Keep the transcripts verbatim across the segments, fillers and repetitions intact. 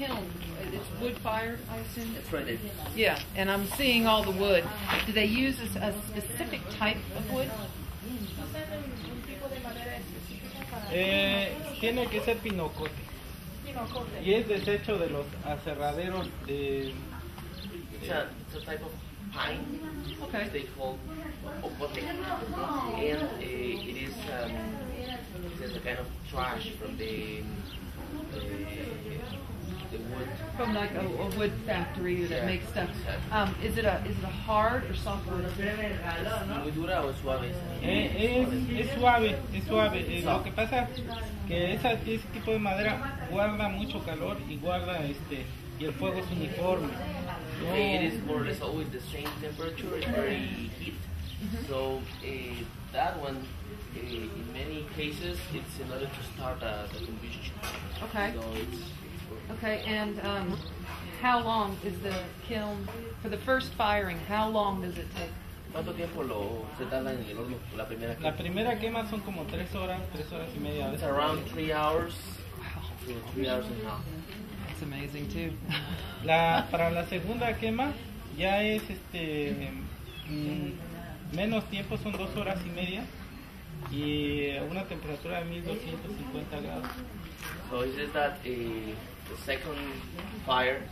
kiln. It's wood fired, I assume. That's right. Yeah, and I'm seeing all the wood. Do they use a, a specific type of wood? Eh, tiene que ser pinocote. Pinocote. Y es desecho de los aserraderos de. It's a, it's a type of pine. Okay. They call ocote, and uh, it is um, it is a kind of trash from the. The wood. From like a, a wood factory that yeah. makes stuff. Um, is it a is it a hard or soft wood? Muy dura o suave. Es suave, es suave. Eh, lo que pasa que esa, ese tipo de madera guarda mucho calor y guarda este y el fuego es uniforme. No. It is more or less always the same temperature. It's very heat. Mm-hmm. So uh, that one, uh, in many cases, it's in order to start a, a combustion. Okay. So it's, Okay, and um, how long is the kiln, for the first firing, how long does it take? ¿Cuánto tiempo lo se tarda en el horno la primera quema? La primera quema son como tres horas, tres horas y media. It's around three hours. Wow. Three hours and a half. That's amazing too. La para la segunda quema ya es este mm, menos tiempo, son dos horas y media y una temperatura de mil doscientos cincuenta grados. So it says that uh, the second fire,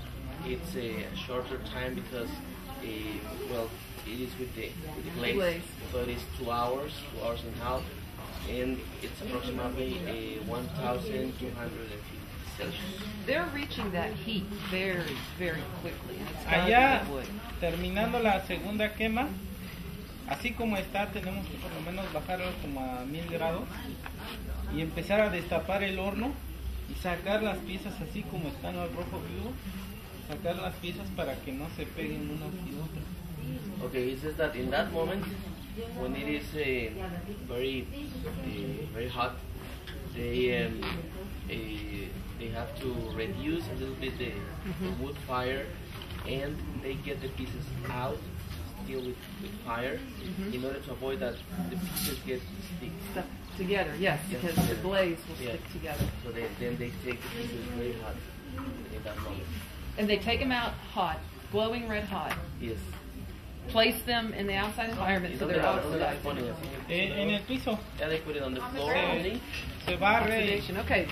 it's a shorter time because, uh, well, it is with the, with the glaze. glaze. So it is two hours, two hours and a half, and it's approximately uh, one thousand two hundred fifty Celsius. They're reaching that heat very, very quickly. Allá, terminando la segunda quema, así como está, tenemos que por lo menos bajarlo como a mil grados y empezar a destapar el horno y sacar las piezas así como están al rojo vivo, sacar las piezas para que no se peguen unas y otras. Okay, it says that in that moment, when it is uh, very, uh, very hot, they um, uh, they have to reduce a little bit the, the wood fire, and they get the pieces out. Deal with, with fire mm-hmm. in order to avoid that the pieces get stick. stuck together. Yes, yes because together. the glaze will yeah. stick together. So they, then they take the pieces very hot in that moment. And they take them out hot, glowing red hot. Yes. Place them in the outside environment oh, so they're oxidized. En el piso. Yeah, they put it on the floor. Se barre. Okay.